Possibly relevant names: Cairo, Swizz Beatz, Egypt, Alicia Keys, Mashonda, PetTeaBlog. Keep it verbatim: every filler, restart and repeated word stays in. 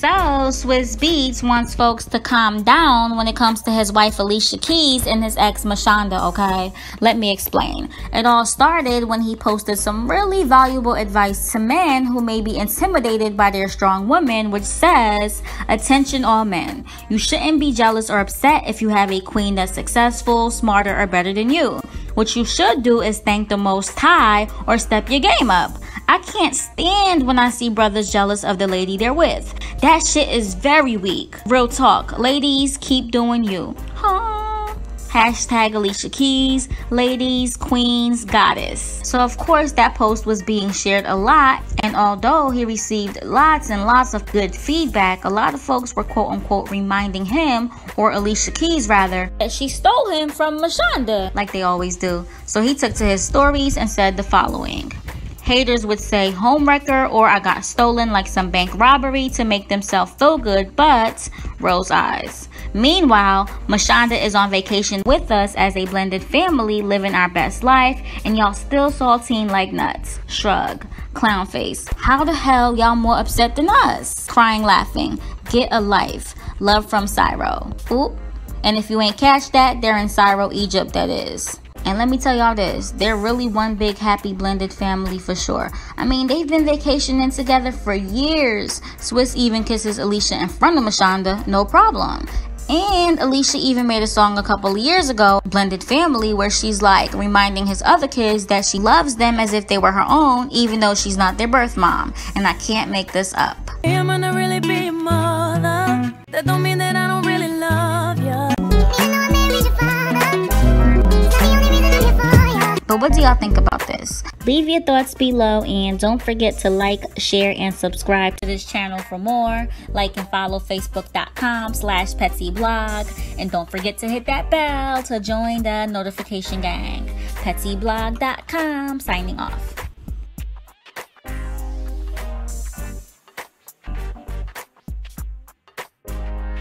So Swizz Beatz wants folks to calm down when it comes to his wife Alicia Keys and his ex Mashonda, okay? Let me explain. It all started when he posted some really valuable advice to men who may be intimidated by their strong women, which says, attention all men, you shouldn't be jealous or upset if you have a queen that's successful, smarter, or better than you. What you should do is thank the Most High or step your game up. I can't stand when I see brothers jealous of the lady they're with. That shit is very weak. Real talk. Ladies, keep doing you. Huh? Hashtag Alicia Keys, ladies, queens, goddess. So of course that post was being shared a lot, and although he received lots and lots of good feedback, a lot of folks were quote unquote reminding him, or Alicia Keys rather, that she stole him from Mashonda, like they always do. So he took to his stories and said the following. Haters would say homewrecker or I got stolen like some bank robbery to make themselves feel good, but rose eyes. Meanwhile, Mashonda is on vacation with us as a blended family living our best life, and y'all still saltine like nuts. Shrug. Clown face. How the hell y'all more upset than us? Crying laughing. Get a life. Love from Cairo. Oop. And if you ain't catch that, they're in Cairo, Egypt, that is. And let me tell y'all this, they're really one big happy blended family for sure. I mean, they've been vacationing together for years. Swizz even kisses Alicia in front of Mashonda, no problem. And Alicia even made a song a couple of years ago, Blended Family, where she's like reminding his other kids that she loves them as if they were her own, even though she's not their birth mom. And I can't make this up. I'm gonna really be your mother. That don't mean that I don't really love you. But what do y'all think about this? Leave your thoughts below, and don't forget to like, share, and subscribe to this channel for more. Like and follow facebook.com slash PetTeaBlog. And don't forget to hit that bell to join the notification gang. PetTeaBlog dot com signing off.